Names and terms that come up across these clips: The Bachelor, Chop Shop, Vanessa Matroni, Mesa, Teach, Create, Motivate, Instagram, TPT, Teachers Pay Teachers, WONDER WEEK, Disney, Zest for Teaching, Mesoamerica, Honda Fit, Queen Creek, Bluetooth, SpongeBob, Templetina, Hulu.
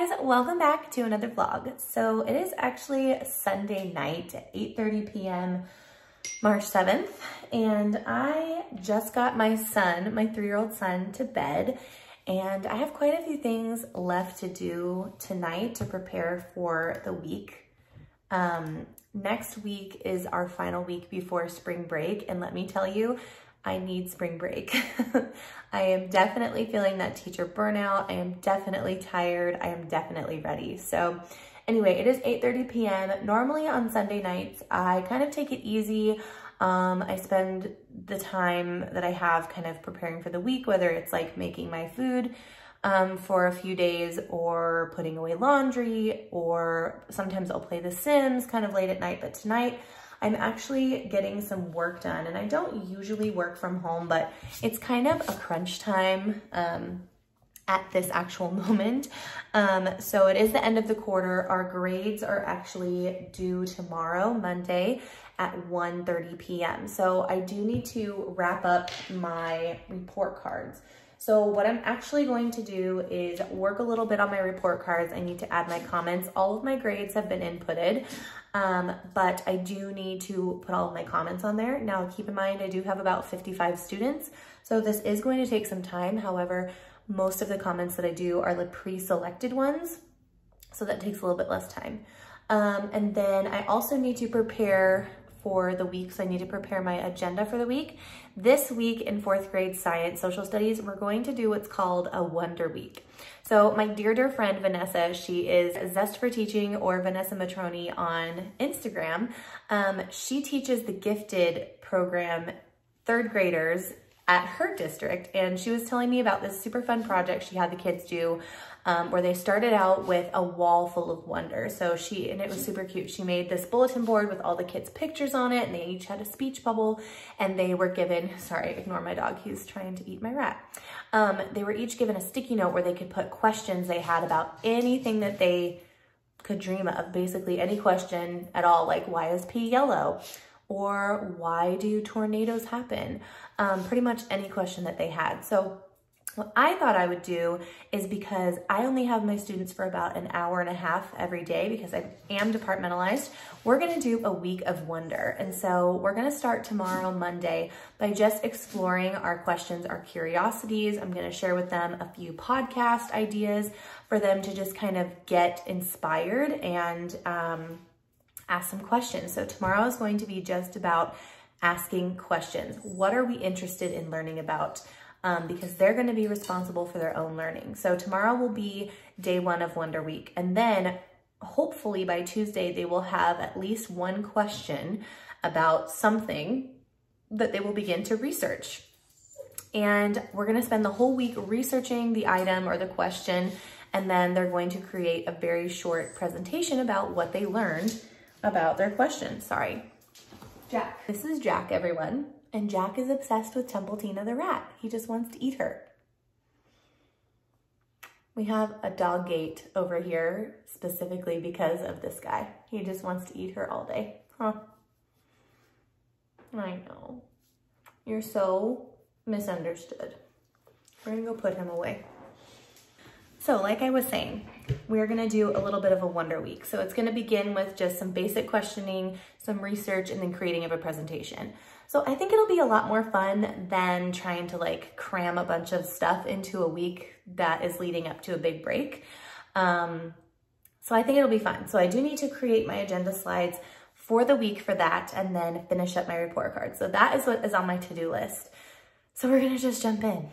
guys, welcome back to another vlog. So it is actually Sunday night at 8:30 p.m. March 7th, and I just got my son, my 3-year-old son, to bed, and I have quite a few things left to do tonight to prepare for the week. Next week is our final week before spring break, and let me tell you, I need spring break. I am definitely feeling that teacher burnout. I am definitely tired. I am definitely ready. So anyway, it is 8:30 p.m. Normally on Sunday nights, I kind of take it easy. I spend the time that I have kind of preparing for the week, whether it's like making my food for a few days or putting away laundry, or sometimes I'll play The Sims kind of late at night. But tonight, I'm actually getting some work done, and I don't usually work from home, but it's kind of a crunch time at this actual moment. So it is the end of the quarter. Our grades are actually due tomorrow, Monday, at 1:30 p.m. So I do need to wrap up my report cards. So what I'm actually going to do is work a little bit on my report cards. I need to add my comments. All of my grades have been inputted, but I do need to put all of my comments on there. Now, keep in mind, I do have about 55 students, so this is going to take some time. However, most of the comments that I do are the pre-selected ones, so that takes a little bit less time. And then I also need to prepare for the week, so I need to prepare my agenda for the week. This week in 4th grade science, social studies, we're going to do what's called a wonder week. So my dear friend Vanessa, she is Zest for Teaching, or Vanessa Matroni on Instagram. She teaches the gifted program 3rd graders at her district, and she was telling me about this super fun project she had the kids do, where they started out with a wall full of wonder. So it was super cute. She made this bulletin board with all the kids' pictures on it, and they each had a speech bubble, and they were given, sorry, ignore my dog, he's trying to eat my rat. They were each given a sticky note where they could put questions they had about anything that they could dream of, basically any question at all, like, why is pea yellow? Or why do tornadoes happen? Pretty much any question that they had. So what I thought I would do is, because I only have my students for about an hour and a half every day because I am departmentalized, we're gonna do a week of wonder. And so we're gonna start tomorrow, Monday, by just exploring our questions, our curiosities. I'm gonna share with them a few podcast ideas for them to just kind of get inspired and ask some questions. So tomorrow is going to be just about asking questions. What are we interested in learning about? Because they're going to be responsible for their own learning. So tomorrow will be day one of Wonder Week. And then hopefully by Tuesday, they will have at least one question about something that they will begin to research. And we're going to spend the whole week researching the item or the question. And then they're going to create a very short presentation about what they learned about their questions. Sorry, Jack. This is Jack, everyone. And Jack is obsessed with Templetina the rat. He just wants to eat her. We have a dog gate over here specifically because of this guy. He just wants to eat her all day. Huh. I know. You're so misunderstood. We're gonna go put him away. So like I was saying, we're gonna do a little bit of a wonder week. So it's gonna begin with just some basic questioning, some research, and then creating of a presentation. So I think it'll be a lot more fun than trying to like cram a bunch of stuff into a week that is leading up to a big break. So I think it'll be fun. So I do need to create my agenda slides for the week for that, and then finish up my report card. So that is what is on my to-do list. So we're gonna just jump in.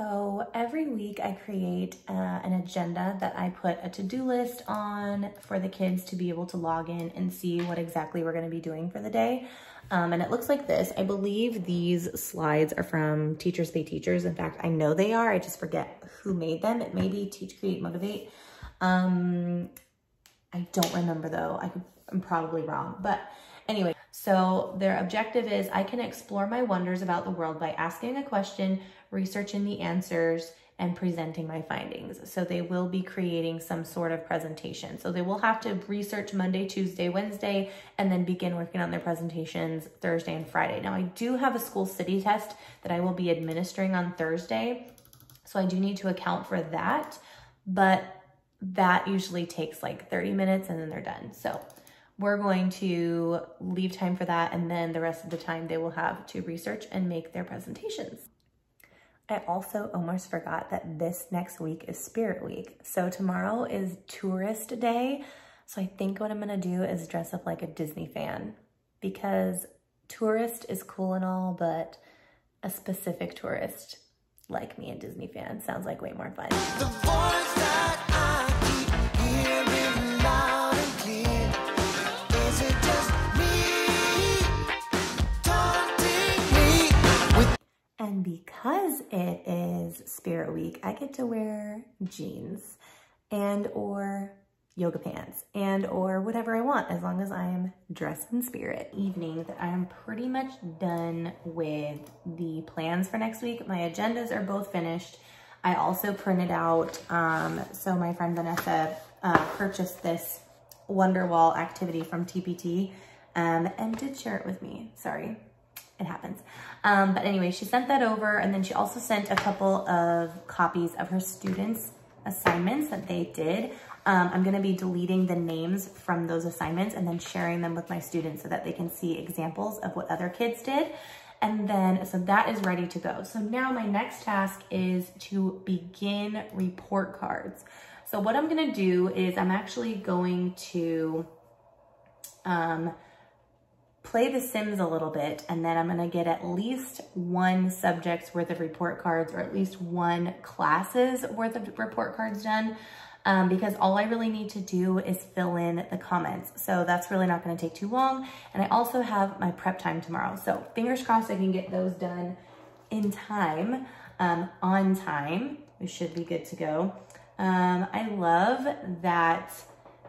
So every week I create an agenda that I put a to-do list on for the kids to be able to log in and see what exactly we're going to be doing for the day. And it looks like this. I believe these slides are from Teachers Pay Teachers. In fact, I know they are. I just forget who made them. It may be Teach, Create, Motivate. I don't remember though. I'm probably wrong. But anyway, so their objective is I can explore my wonders about the world by asking a question, researching the answers, and presenting my findings. So they will be creating some sort of presentation. So they will have to research Monday, Tuesday, Wednesday, and then begin working on their presentations Thursday and Friday. Now I do have a school city test that I will be administering on Thursday. So I do need to account for that, but that usually takes like 30 minutes and then they're done. So we're going to leave time for that. And then the rest of the time they will have to research and make their presentations. I also almost forgot that this next week is Spirit Week. So tomorrow is Tourist Day. So I think what I'm gonna do is dress up like a Disney fan, because tourist is cool and all, but a specific tourist like me, a Disney fan, sounds like way more fun. The voice that And because it is Spirit Week, I get to wear jeans and or yoga pants and or whatever I want, as long as I'm dressed in spirit. Evening that I'm pretty much done with the plans for next week. My agendas are both finished. I also printed out, so my friend Vanessa purchased this Wonderwall activity from TPT and did share it with me, sorry. It happens. But anyway, she sent that over, and then she also sent a couple of copies of her students' assignments that they did. I'm gonna be deleting the names from those assignments and then sharing them with my students so that they can see examples of what other kids did. And then, so that is ready to go. So now my next task is to begin report cards. So what I'm gonna do is I'm actually going to, play The Sims a little bit, and then I'm gonna get at least one subject's worth of report cards, or at least one class's worth of report cards done, because all I really need to do is fill in the comments. So that's really not gonna take too long. And I also have my prep time tomorrow. So fingers crossed I can get those done in time, on time. We should be good to go. I love that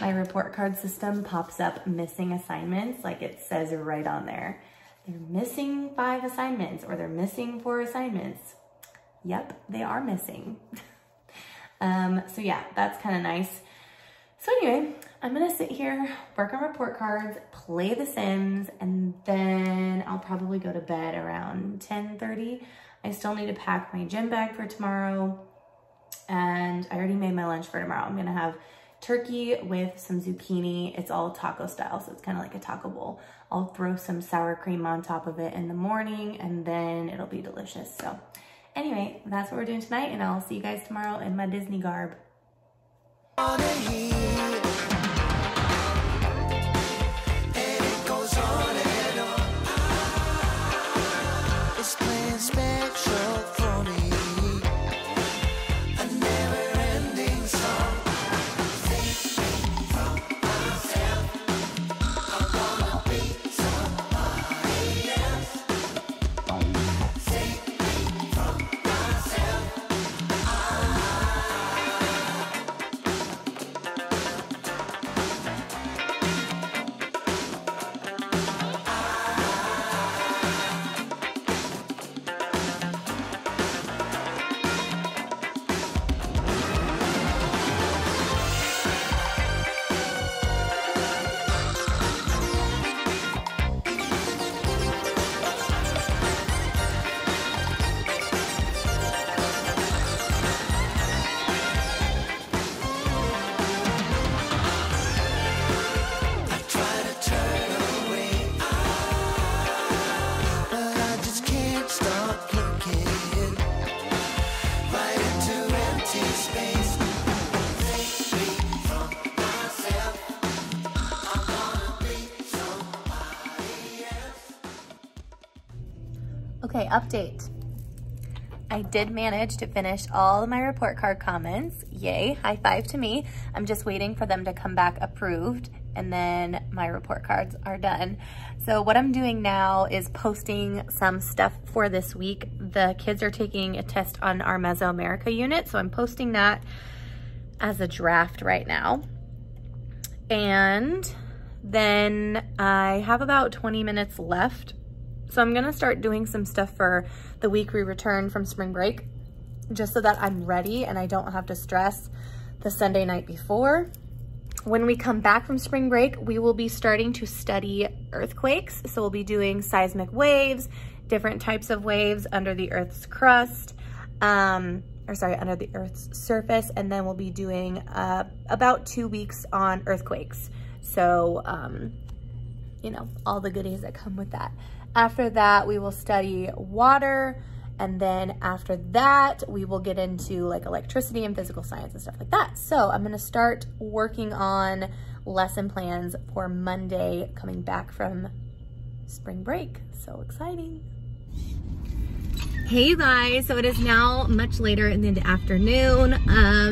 my report card system pops up missing assignments, like it says right on there. They're missing 5 assignments, or they're missing 4 assignments. Yep, they are missing. So yeah, that's kind of nice. So anyway, I'm gonna sit here, work on report cards, play The Sims, and then I'll probably go to bed around 10:30. I still need to pack my gym bag for tomorrow, and I already made my lunch for tomorrow. I'm gonna have turkey with some zucchini. It's all taco style, so it's kind of like a taco bowl. I'll throw some sour cream on top of it in the morning, and then it'll be delicious. So anyway, that's what we're doing tonight, and I'll see you guys tomorrow in my Disney garb. Update. I did manage to finish all of my report card comments. Yay, high five to me. I'm just waiting for them to come back approved, and then my report cards are done. So what I'm doing now is posting some stuff for this week. The kids are taking a test on our Mesoamerica unit, so I'm posting that as a draft right now. And then I have about 20 minutes left. So I'm gonna start doing some stuff for the week we return from spring break, just so that I'm ready and I don't have to stress the Sunday night before. When we come back from spring break, we will be starting to study earthquakes. So we'll be doing seismic waves, different types of waves under the Earth's crust, under the Earth's surface. And then we'll be doing about 2 weeks on earthquakes. So, you know, all the goodies that come with that. After that, we will study water. And then after that, we will get into like electricity and physical science and stuff like that. So I'm gonna start working on lesson plans for Monday coming back from spring break. So exciting. Hey you guys, so it is now much later in the afternoon.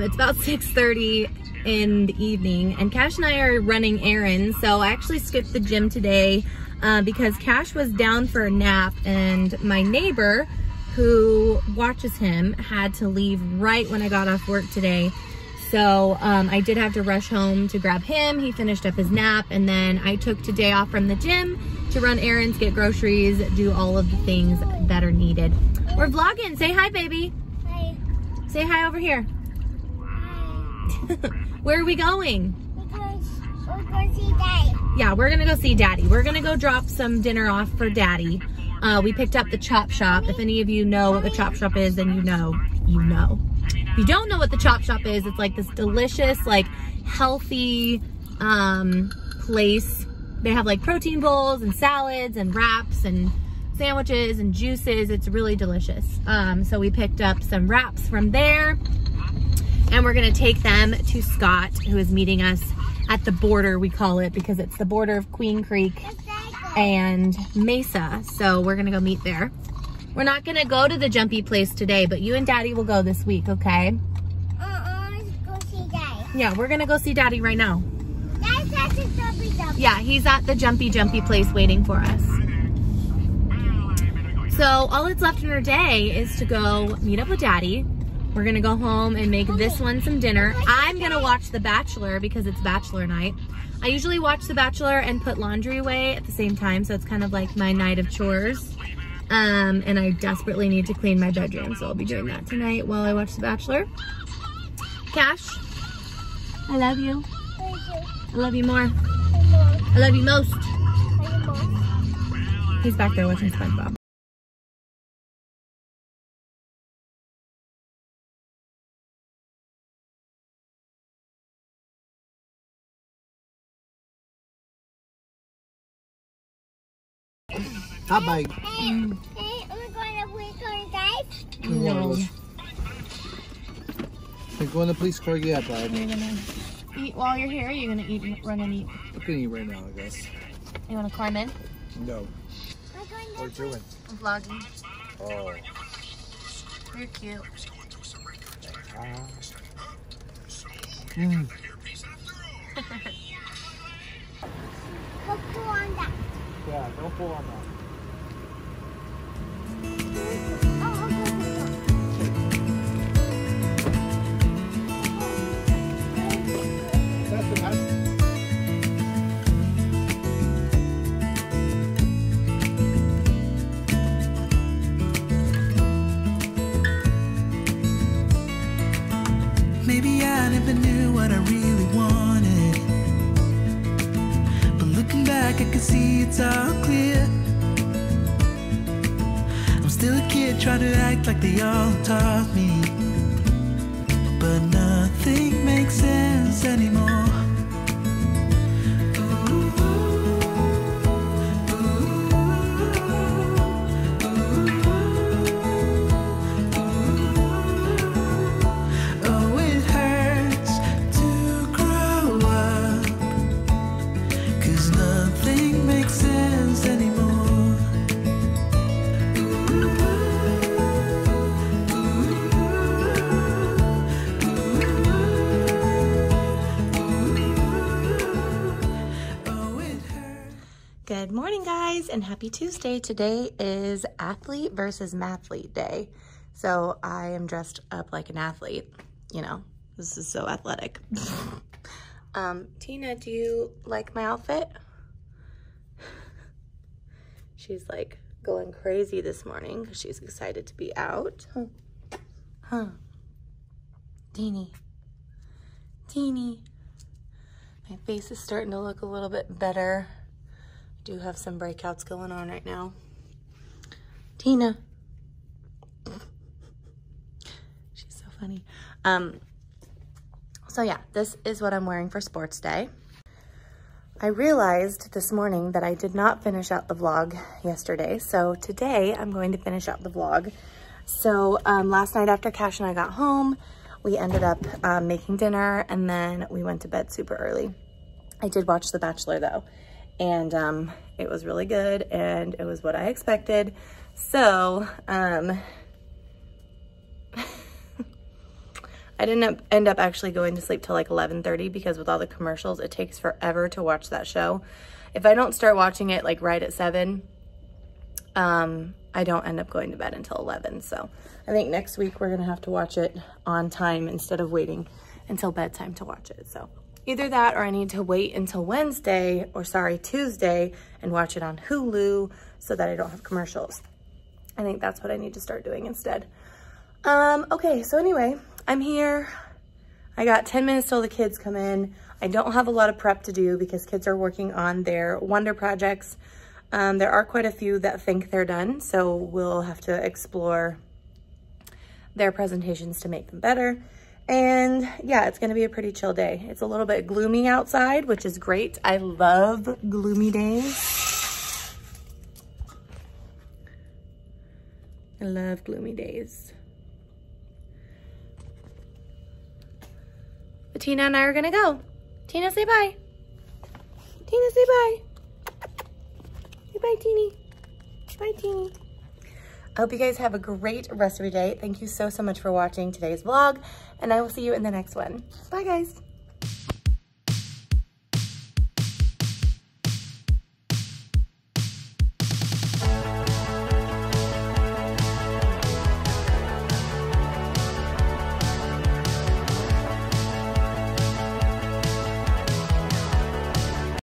It's about 6:30 in the evening, and Cash and I are running errands. So I actually skipped the gym today because Cash was down for a nap, and my neighbor who watches him had to leave right when I got off work today. So I did have to rush home to grab him. He finished up his nap, and then I took today off from the gym to run errands, get groceries, do all of the things that are needed. We're vlogging. Say hi, baby. Hi. Say hi over here. Hi. Where are we going? We're going to see Daddy. Yeah, we're gonna go see Daddy. We're gonna go drop some dinner off for Daddy. We picked up the Chop Shop. If any of you know what the Chop Shop is, then you know, you know. If you don't know what the Chop Shop is, it's like this delicious, like healthy place. They have like protein bowls and salads and wraps and sandwiches and juices. It's really delicious. So we picked up some wraps from there, and we're gonna take them to Scott, who is meeting us at the border, we call it, because it's the border of Queen Creek and Mesa. So we're gonna go meet there. We're not gonna go to the jumpy place today, but you and Daddy will go this week, okay? Let's go see Daddy. Yeah, we're gonna go see Daddy right now. Daddy's at the jumpy jumpy. Yeah, he's at the jumpy place waiting for us. So all that's left in our day is to go meet up with Daddy. We're gonna go home and make this one some dinner. I'm gonna watch The Bachelor because it's Bachelor night. I usually watch The Bachelor and put laundry away at the same time, so it's kind of like my night of chores. And I desperately need to clean my bedroom, so I'll be doing that tonight while I watch The Bachelor. Cash, I love you. I love you more. I love you most. He's back there watching SpongeBob. Hot bite. We're going to police car dive? No. We're going to police car yeah, dive. You're going to eat while you're here, or you're going to eat, run and eat? I'm going to eat right now, I guess. You want to climb in? No. What are you doing? I'm vlogging. Oh. You're cute. Don't pull on that. Yeah, don't pull on that. Maybe I never knew what I really wanted, but looking back I can see it's all clear. Still a kid, try to act like they all taught me, but nothing makes sense anymore. Good morning, guys, and happy Tuesday. Today is athlete versus mathlete day. So I am dressed up like an athlete. You know, this is so athletic. Tina, do you like my outfit? She's like going crazy this morning because she's excited to be out. Teeny. My face is starting to look a little bit better. I do have some breakouts going on right now. Tina. She's so funny. So yeah, this is what I'm wearing for sports day. I realized this morning that I did not finish out the vlog yesterday. So today I'm going to finish out the vlog. So last night after Cash and I got home, we ended up making dinner and then we went to bed super early. I did watch The Bachelor though. And it was really good and it was what I expected. So I didn't end up actually going to sleep till like 11:30 because with all the commercials, it takes forever to watch that show. If I don't start watching it like right at 7, I don't end up going to bed until 11. So I think next week we're gonna have to watch it on time instead of waiting until bedtime to watch it, so. Either that or I need to wait until Tuesday and watch it on Hulu so that I don't have commercials. I think that's what I need to start doing instead. Okay, so anyway, I'm here. I got 10 minutes till the kids come in. I don't have a lot of prep to do because kids are working on their wonder projects. There are quite a few that think they're done, so we'll have to explore their presentations to make them better. And yeah, it's gonna be a pretty chill day. It's a little bit gloomy outside, which is great. I love gloomy days. I love gloomy days. But Tina and I are gonna go. Tina, say bye. Tina, say bye. Say bye, Teeny. Bye, Teeny. I hope you guys have a great rest of your day. Thank you so much for watching today's vlog, and I will see you in the next one. Bye, guys.